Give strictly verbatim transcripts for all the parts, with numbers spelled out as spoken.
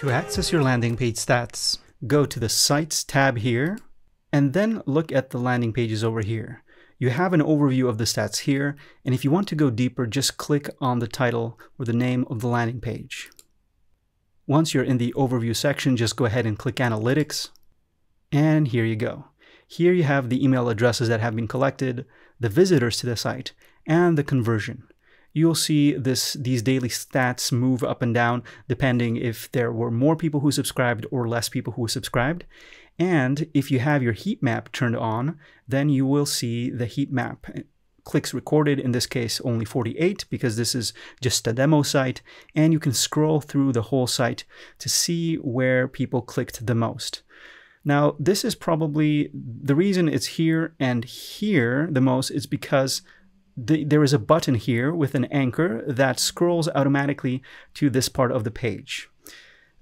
To access your landing page stats, go to the Sites tab here, and then look at the landing pages over here. You have an overview of the stats here, and if you want to go deeper, just click on the title or the name of the landing page. Once you're in the overview section, just go ahead and click Analytics, and here you go. Here you have the email addresses that have been collected, the visitors to the site, and the conversion. You'll see this, these daily stats move up and down depending if there were more people who subscribed or less people who subscribed. And if you have your heat map turned on, then you will see the heat map. Clicks recorded, in this case only forty-eight because this is just a demo site, and you can scroll through the whole site to see where people clicked the most. Now, this is probably the reason it's here and here the most is because The, there is a button here with an anchor that scrolls automatically to this part of the page.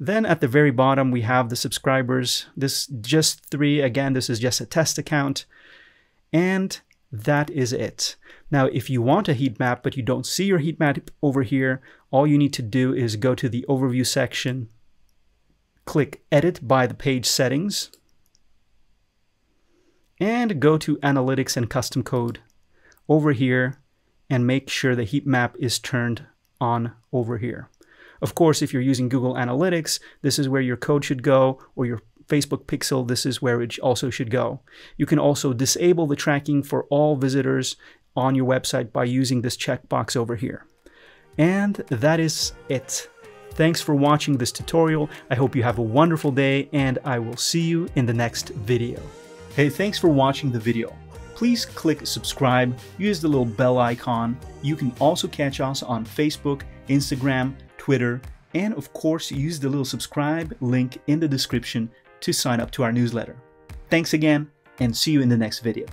Then at the very bottom we have the subscribers. This just three, again this is just a test account, and that is it. Now if you want a heat map but you don't see your heat map over here, all you need to do is go to the overview section, click edit by the page settings, and go to analytics and custom code over here and make sure the heat map is turned on over here. Of course, if you're using Google Analytics, this is where your code should go, or your Facebook pixel, this is where it also should go. You can also disable the tracking for all visitors on your website by using this checkbox over here. And that is it. Thanks for watching this tutorial. I hope you have a wonderful day, and I will see you in the next video. Hey, thanks for watching the video. Please click subscribe, use the little bell icon. You can also catch us on Facebook, Instagram, Twitter, and of course use the little subscribe link in the description to sign up to our newsletter. Thanks again, and see you in the next video.